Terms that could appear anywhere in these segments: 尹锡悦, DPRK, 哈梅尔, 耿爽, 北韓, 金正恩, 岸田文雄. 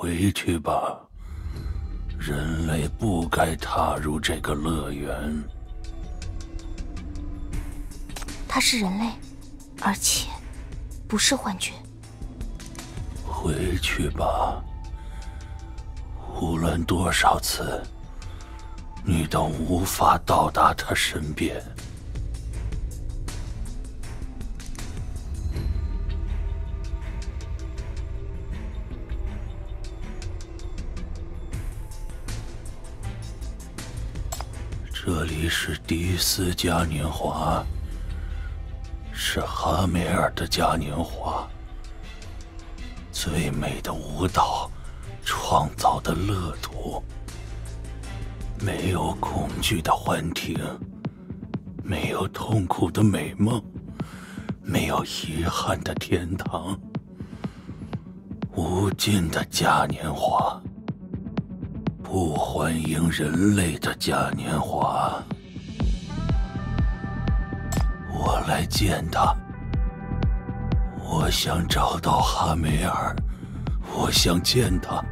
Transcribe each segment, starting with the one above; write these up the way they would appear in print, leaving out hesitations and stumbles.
回去吧。人类不该踏入这个乐园。他是人类，而且不是幻觉。回去吧。无论多少次，你都无法到达他身边。 这里是迪斯嘉年华，是哈梅尔的嘉年华。最美的舞蹈，创造的乐土。没有恐惧的幻听，没有痛苦的美梦，没有遗憾的天堂。无尽的嘉年华。 不欢迎人类的嘉年华，我来见他。我想找到哈梅尔，我想见他，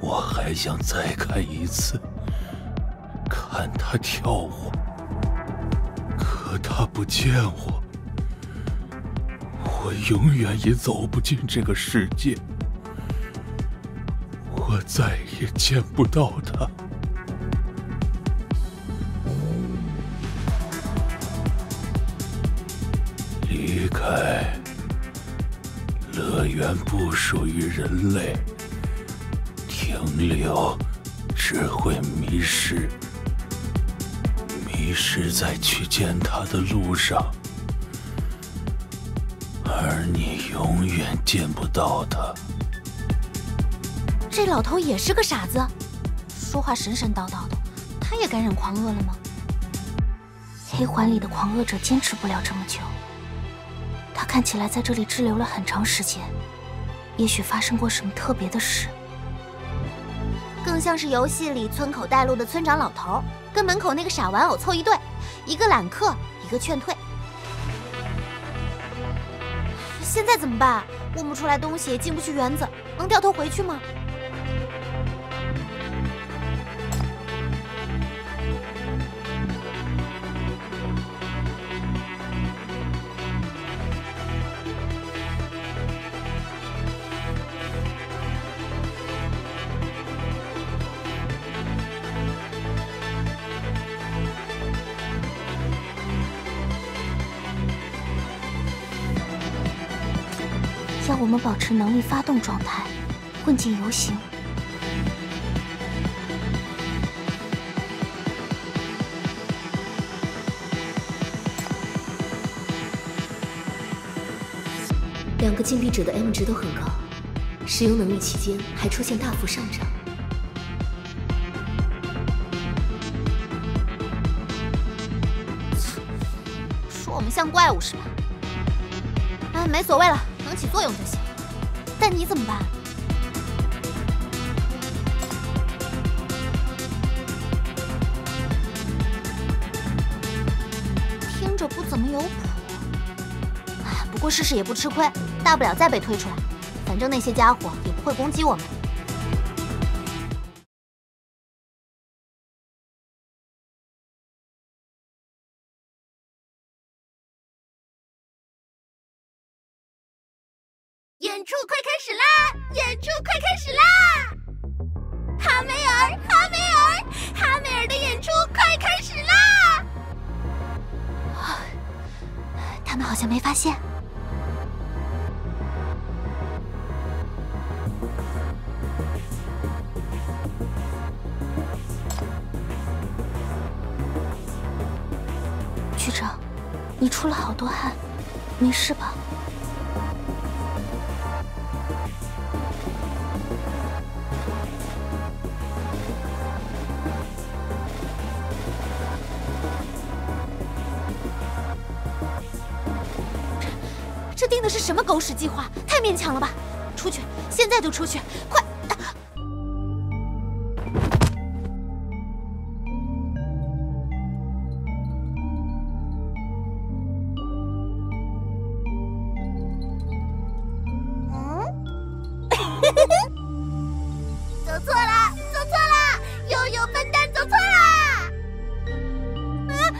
我还想再看一次，看他跳舞。可他不见我，我永远也走不进这个世界。 我再也见不到他。离开，乐园不属于人类。停留，只会迷失。迷失在去见他的路上，而你永远见不到他。 这老头也是个傻子，说话神神叨叨的。他也感染狂恶了吗？黑环里的狂恶者坚持不了这么久。他看起来在这里滞留了很长时间，也许发生过什么特别的事。更像是游戏里村口带路的村长老头，跟门口那个傻玩偶凑一对，一个揽客，一个劝退。现在怎么办？问不出来东西，也进不去园子，能掉头回去吗？ 我们保持能力发动状态，混进游行。两个禁闭者的 M 值都很高，使用能力期间还出现大幅上涨。说我们像怪物是吧？哎，没所谓了。 能起作用就行，但你怎么办？听着不怎么有谱。哎，不过试试也不吃亏，大不了再被推出来，反正那些家伙也不会攻击我们。 演出快开始啦！演出快开始啦！哈梅尔，哈梅尔，哈梅尔的演出快开始啦！他们好像没发现。局长，你出了好多汗，没事吧？ 这定的是什么狗屎计划？太勉强了吧！出去，现在就出去，快！嗯，走错了，走错了，悠悠笨蛋走错了！啊，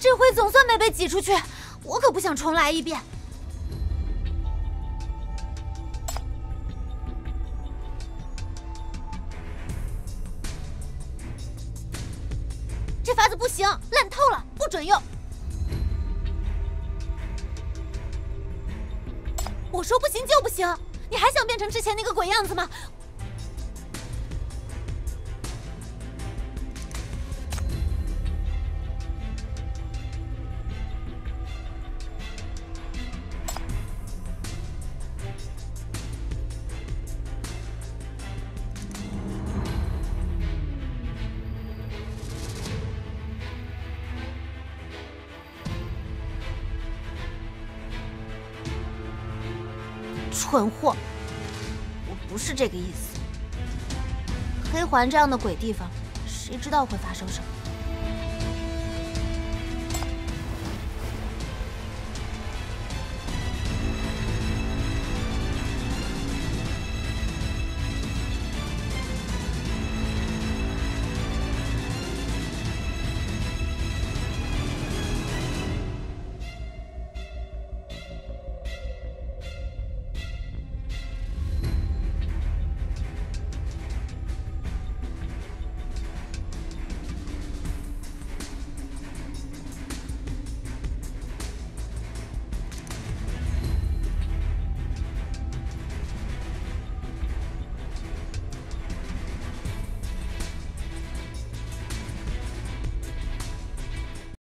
这回总算没被挤出去，我可不想重来一遍。这法子不行，烂透了，不准用。我说不行就不行，你还想变成之前那个鬼样子吗？ 蠢货！我不是这个意思。黑环这样的鬼地方，谁知道会发生什么？